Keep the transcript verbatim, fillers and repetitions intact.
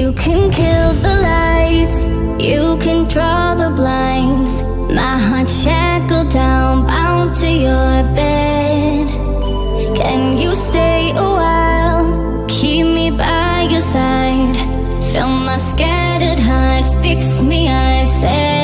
You can kill the lights, you can draw the blinds. My heart shackled down, bound to your bed. Can you stay a while, keep me by your side? Fill my scattered heart, fix me, I said.